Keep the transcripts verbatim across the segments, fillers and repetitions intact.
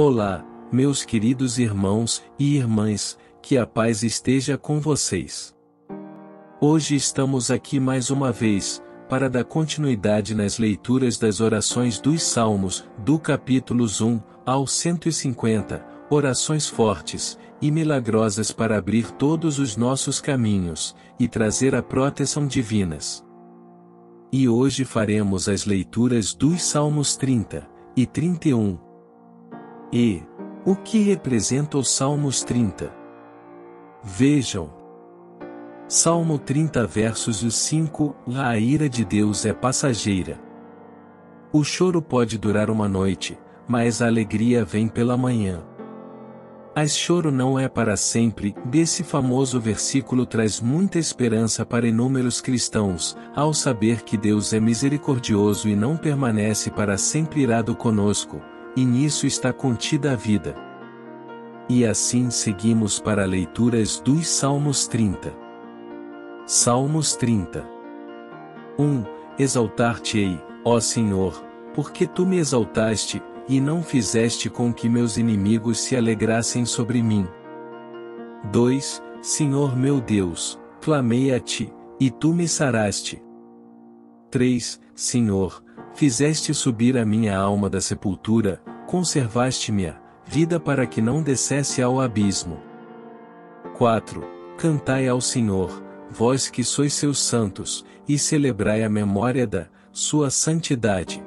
Olá, meus queridos irmãos e irmãs, que a paz esteja com vocês. Hoje estamos aqui mais uma vez, para dar continuidade nas leituras das orações dos Salmos, do capítulos um ao cento e cinquenta, orações fortes e milagrosas para abrir todos os nossos caminhos e trazer a proteção divinas. E hoje faremos as leituras dos Salmos trinta e trinta e um. E o que representa os Salmos trinta? Vejam. Salmo trinta versos os cinco, a ira de Deus é passageira. O choro pode durar uma noite, mas a alegria vem pela manhã. Mas choro não é para sempre, desse famoso versículo traz muita esperança para inúmeros cristãos, ao saber que Deus é misericordioso e não permanece para sempre irado conosco. E nisso está contida a vida. E assim seguimos para leituras dos Salmos trinta. Salmos trinta. um. Exaltar-te-ei, ó Senhor, porque tu me exaltaste, e não fizeste com que meus inimigos se alegrassem sobre mim. dois. Senhor meu Deus, clamei a ti, e tu me saraste. três. Senhor, fizeste subir a minha alma da sepultura, conservaste-me-a vida para que não descesse ao abismo. quatro. Cantai ao Senhor, vós que sois seus santos, e celebrai a memória da sua santidade.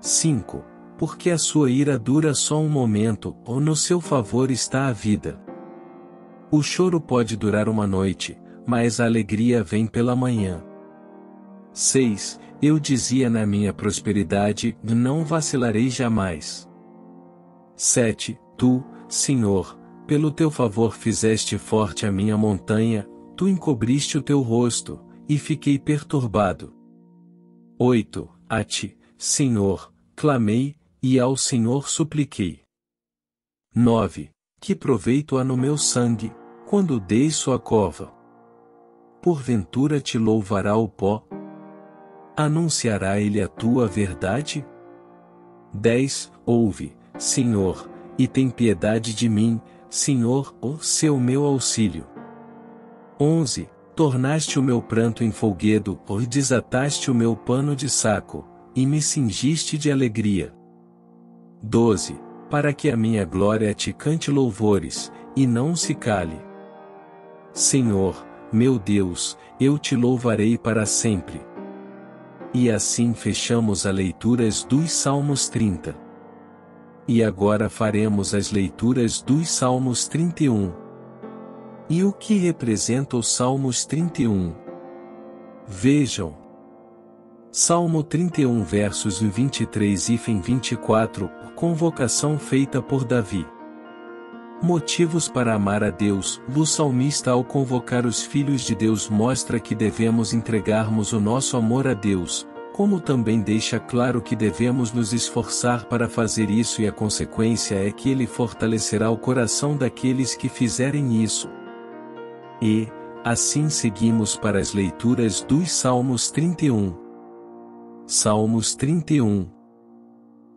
cinco. Porque a sua ira dura só um momento, ou no seu favor está a vida. O choro pode durar uma noite, mas a alegria vem pela manhã. seis. Eu dizia na minha prosperidade, não vacilarei jamais. sete. Tu, Senhor, pelo teu favor fizeste forte a minha montanha, tu encobriste o teu rosto, e fiquei perturbado. oito. A ti, Senhor, clamei, e ao Senhor supliquei. nove. Que proveito há no meu sangue, quando dei sua cova? Porventura te louvará o pó? Anunciará ele a tua verdade? dez. Ouve, Senhor, e tem piedade de mim, Senhor, ó seu meu auxílio. onze. Tornaste o meu pranto em folguedo, ou desataste o meu pano de saco, e me cingiste de alegria. doze. Para que a minha glória te cante louvores, e não se cale. Senhor, meu Deus, eu te louvarei para sempre. E assim fechamos as leituras dos Salmos trinta. E agora faremos as leituras dos Salmos trinta e um. E o que representa os Salmos trinta e um? Vejam. Salmo trinta e um versos vinte e três a vinte e quatro, convocação feita por Davi. Motivos para amar a Deus. O salmista, ao convocar os filhos de Deus, mostra que devemos entregarmos o nosso amor a Deus, como também deixa claro que devemos nos esforçar para fazer isso, e a consequência é que ele fortalecerá o coração daqueles que fizerem isso. E, assim seguimos para as leituras dos Salmos trinta e um. Salmos trinta e um.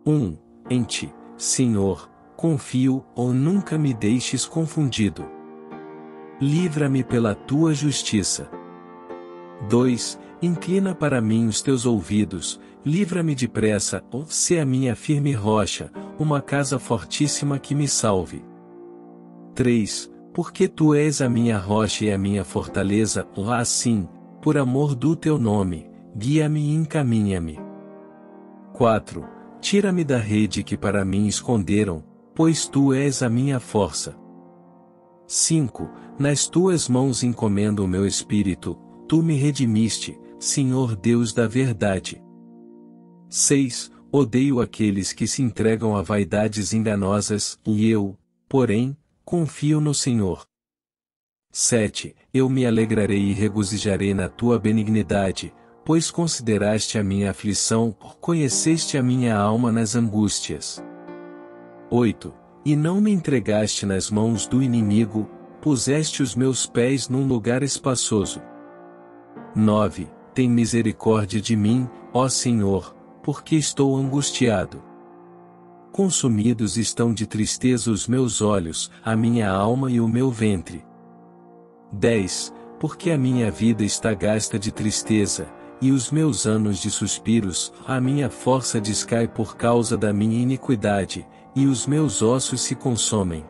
um. Em ti, Senhor, confio, ou nunca me deixes confundido. Livra-me pela tua justiça. dois. Inclina para mim os teus ouvidos, livra-me depressa, ou se a minha firme rocha, uma casa fortíssima que me salve. três. Porque tu és a minha rocha e a minha fortaleza, lá assim, por amor do teu nome, guia-me e encaminha-me. quatro. Tira-me da rede que para mim esconderam, pois tu és a minha força. cinco. Nas tuas mãos encomendo o meu espírito, tu me redimiste, Senhor Deus da verdade. seis. Odeio aqueles que se entregam a vaidades enganosas, e eu, porém, confio no Senhor. sete. Eu me alegrarei e regozijarei na tua benignidade, pois consideraste a minha aflição, conheceste a minha alma nas angústias. oito. E não me entregaste nas mãos do inimigo, puseste os meus pés num lugar espaçoso. nove. Tem misericórdia de mim, ó Senhor, porque estou angustiado. Consumidos estão de tristeza os meus olhos, a minha alma e o meu ventre. dez. Porque a minha vida está gasta de tristeza, e os meus anos de suspiros, a minha força descai por causa da minha iniquidade, e os meus ossos se consomem.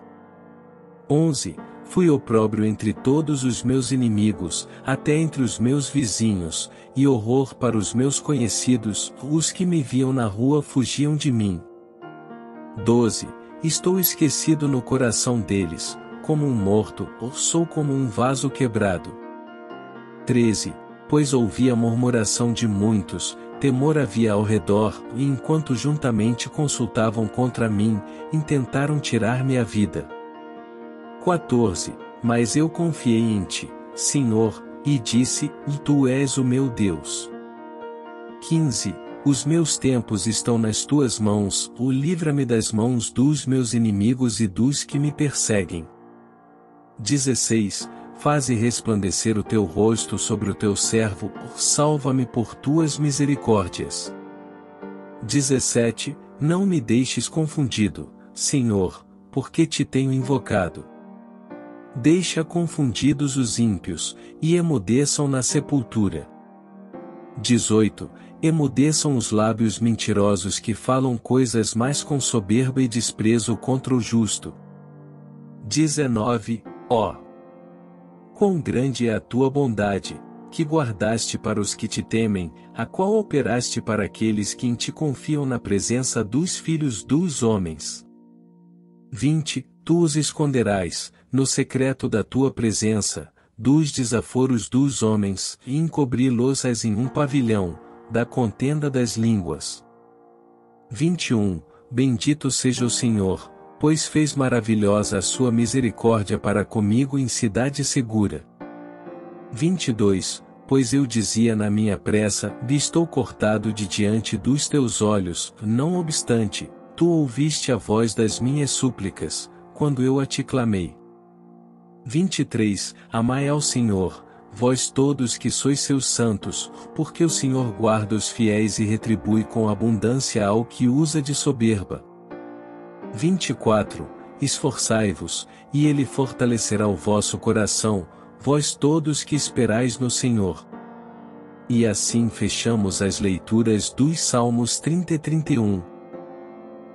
onze. Fui opróbrio entre todos os meus inimigos, até entre os meus vizinhos, e horror para os meus conhecidos, os que me viam na rua fugiam de mim. doze. Estou esquecido no coração deles, como um morto, ou sou como um vaso quebrado. treze. Pois ouvi a murmuração de muitos, temor havia ao redor, e enquanto juntamente consultavam contra mim, intentaram tirar-me a vida. quatorze. Mas eu confiei em ti, Senhor, e disse, e tu és o meu Deus. quinze. Os meus tempos estão nas tuas mãos, o livra-me das mãos dos meus inimigos e dos que me perseguem. dezesseis. Faze resplandecer o teu rosto sobre o teu servo, salva-me por tuas misericórdias. dezessete. Não me deixes confundido, Senhor, porque te tenho invocado. Deixa confundidos os ímpios, e emudeçam na sepultura. dezoito. Emudeçam os lábios mentirosos que falam coisas mais com soberba e desprezo contra o justo. dezenove. Ó! Quão grande é a tua bondade, que guardaste para os que te temem, a qual operaste para aqueles que em ti confiam na presença dos filhos dos homens. vinte. Tu os esconderás, no secreto da tua presença, dos desaforos dos homens, e encobri-los-ás em um pavilhão, da contenda das línguas. vinte e um. Bendito seja o Senhor, pois fez maravilhosa a sua misericórdia para comigo em cidade segura. vinte e dois. Pois eu dizia na minha pressa, estou cortado de diante dos teus olhos, não obstante, tu ouviste a voz das minhas súplicas, quando eu a te clamei. vinte e três. Amai ao Senhor, vós todos que sois seus santos, porque o Senhor guarda os fiéis e retribui com abundância ao que usa de soberba. vinte e quatro. Esforçai-vos, e ele fortalecerá o vosso coração, vós todos que esperais no Senhor. E assim fechamos as leituras dos Salmos trinta e trinta e um.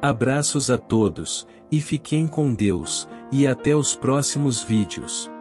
Abraços a todos, e fiquem com Deus, e até os próximos vídeos.